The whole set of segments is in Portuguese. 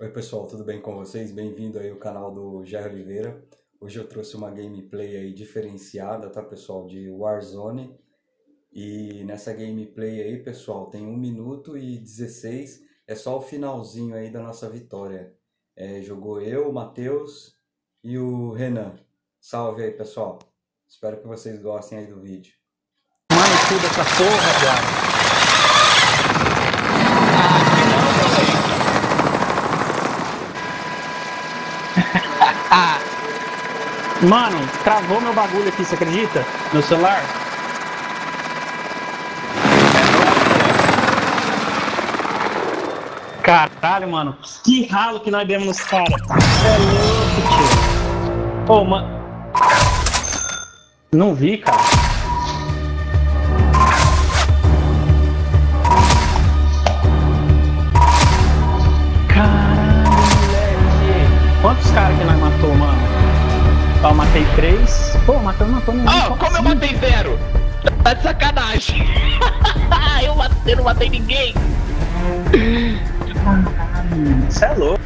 Oi pessoal, tudo bem com vocês? Bem-vindo aí ao canal do Jerri Oliveira. Hoje eu trouxe uma gameplay aí diferenciada, tá pessoal, de Warzone. E nessa gameplay aí, pessoal, tem 1 minuto e 16, é só o finalzinho aí da nossa vitória. Jogou eu, o Matheus e o Renan. Salve aí pessoal, espero que vocês gostem aí do vídeo. Mano, tudo essa porra, cara. Mano, travou meu bagulho aqui, você acredita? Meu celular? Caralho, mano, que ralo que nós demos nos caras. É louco, tio. Ô, mano. Não vi, cara. Quantos caras que nós matou, mano? Ó, matei 3. Pô, matou ninguém. Ó, como eu matei 0? Tá de sacanagem. Eu não matei ninguém. Caralho, isso é louco.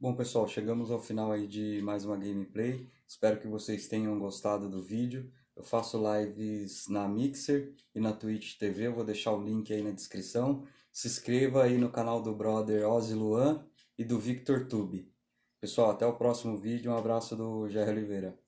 Bom pessoal, chegamos ao final aí de mais uma gameplay, espero que vocês tenham gostado do vídeo. Eu faço lives na Mixer e na Twitch TV, eu vou deixar o link aí na descrição. Se inscreva aí no canal do brother Oz Luan e do Victor Tube. Pessoal, até o próximo vídeo, um abraço do Jerri Oliveira.